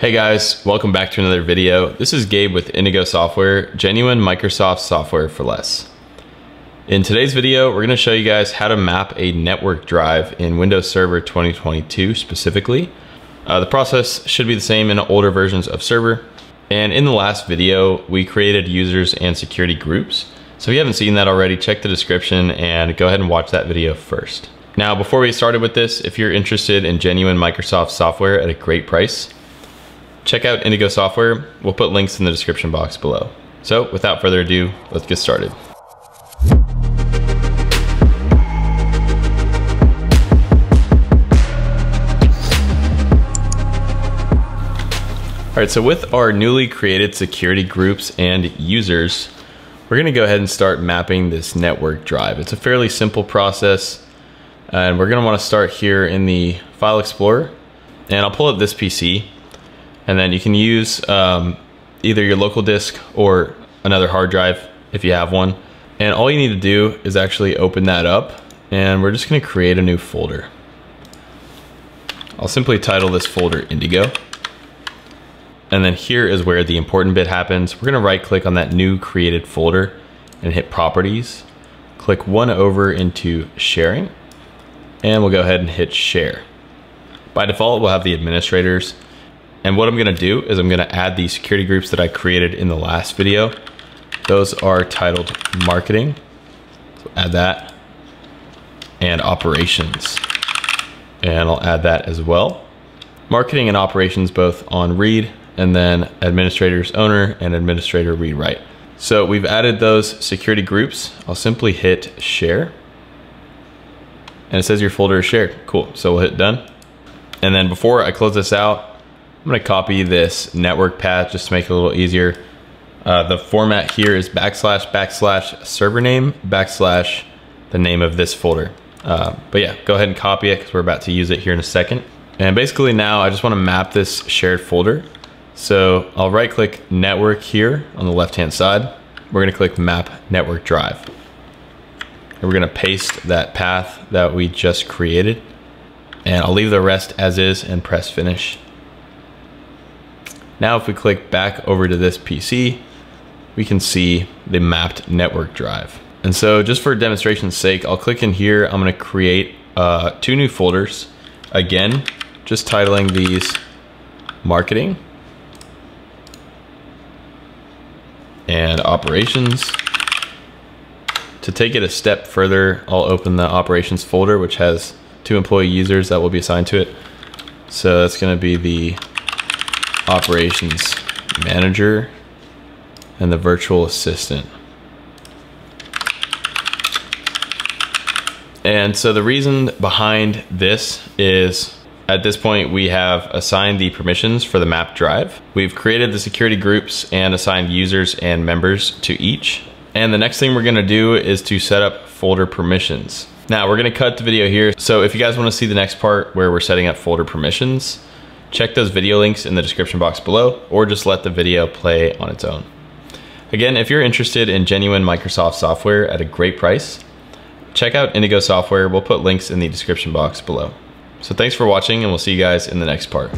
Hey guys, welcome back to another video. This is Gabe with Indigo Software, genuine Microsoft software for less. In today's video, we're gonna show you guys how to map a network drive in Windows Server 2022 specifically. The process should be the same in older versions of Server. And in the last video, we created users and security groups. So if you haven't seen that already, check the description and go ahead and watch that video first. Now, before we get started with this, if you're interested in genuine Microsoft software at a great price, check out Indigo Software. We'll put links in the description box below. So without further ado, let's get started. All right, so with our newly created security groups and users, we're gonna go ahead and start mapping this network drive. It's a fairly simple process, and we're gonna wanna start here in the File Explorer, and I'll pull up this PC. And then you can use either your local disk or another hard drive if you have one. And all you need to do is actually open that up, and we're just gonna create a new folder. I'll simply title this folder Indigo. And then here is where the important bit happens. We're gonna right click on that new created folder and hit Properties. Click one over into Sharing, and we'll go ahead and hit Share. By default, we'll have the administrators. And what I'm gonna do is I'm gonna add the security groups that I created in the last video. Those are titled Marketing, so add that, and Operations. And I'll add that as well. Marketing and Operations both on read, and then Administrators Owner and Administrator Read Write. So we've added those security groups. I'll simply hit Share. And it says your folder is shared. Cool, so we'll hit Done. And then before I close this out, I'm gonna copy this network path just to make it a little easier. The format here is \\, server name, \, the name of this folder. But yeah, go ahead and copy it because we're about to use it here in a second. And basically now I just wanna map this shared folder. So I'll right click network here on the left-hand side. We're gonna click map network drive. And we're gonna paste that path that we just created. And I'll leave the rest as is and press finish. Now, if we click back over to this PC, we can see the mapped network drive. And so just for demonstration's sake, I'll click in here. I'm gonna create two new folders. Again, just titling these Marketing and Operations. To take it a step further, I'll open the Operations folder, which has two employee users that will be assigned to it. So that's gonna be the Operations Manager and the Virtual Assistant. And so the reason behind this is at this point we have assigned the permissions for the map drive. We've created the security groups and assigned users and members to each. And the next thing we're gonna do is to set up folder permissions. Now we're gonna cut the video here. So if you guys wanna see the next part where we're setting up folder permissions, check those video links in the description box below, or just let the video play on its own. Again, if you're interested in genuine Microsoft software at a great price, check out Indigo Software. We'll put links in the description box below. So thanks for watching, and we'll see you guys in the next part.